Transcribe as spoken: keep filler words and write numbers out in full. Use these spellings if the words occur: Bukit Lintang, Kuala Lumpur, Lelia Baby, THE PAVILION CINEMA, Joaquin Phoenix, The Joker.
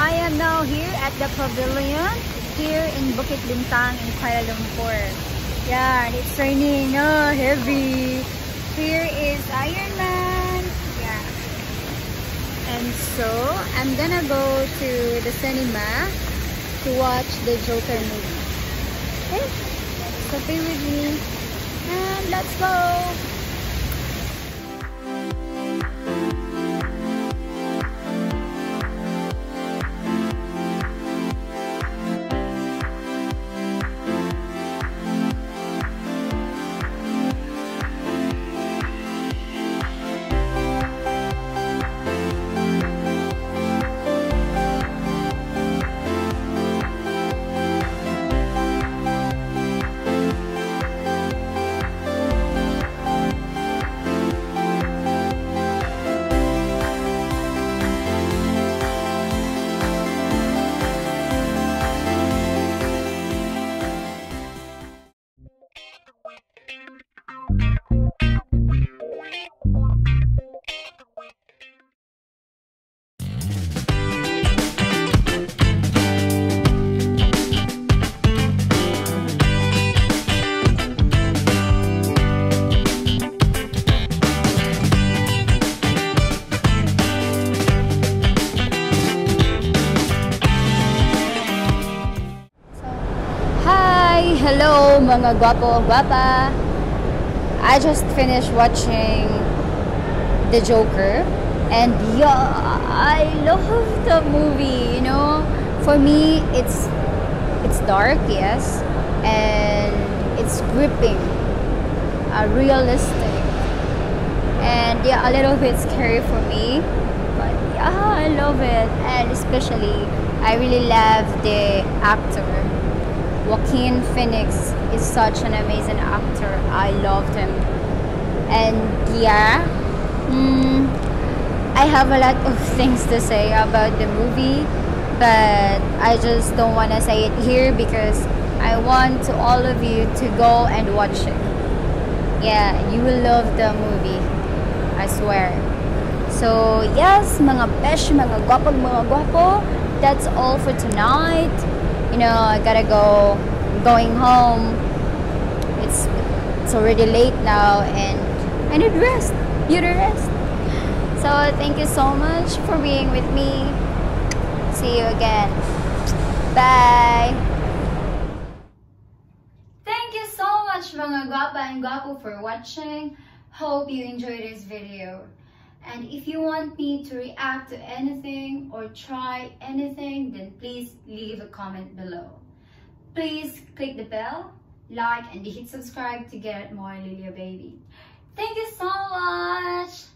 I am now here at the pavilion here in Bukit Lintang in Kuala Lumpur. Yeah, it's raining, oh, heavy. Here is Iron Man. Yeah. And so I'm gonna go to the cinema to watch the Joker movie. Okay, so be with me and let's go. Hello mga guapo-guapa! I just finished watching The Joker and yeah, I love the movie, you know? For me, it's it's dark, yes, and it's gripping, uh, realistic, and yeah, a little bit scary for me, but yeah, I love it. And especially, I really love the actor. Joaquin Phoenix is such an amazing actor. I loved him. And yeah, mm, I have a lot of things to say about the movie, but I just don't want to say it here because I want to all of you to go and watch it. Yeah, you will love the movie, I swear. So yes, mga besh, mga guapo, mga guapo, that's all for tonight. You know, I gotta go, I'm going home. It's it's already late now and I need rest. You need rest. So thank you so much for being with me. See you again. Bye. Thank you so much mga guapa and guapo for watching. Hope you enjoyed this video. And if you want me to react to anything or try anything, then please leave a comment below. Please click the bell, like, and hit subscribe to get more Lelia Baby. Thank you so much!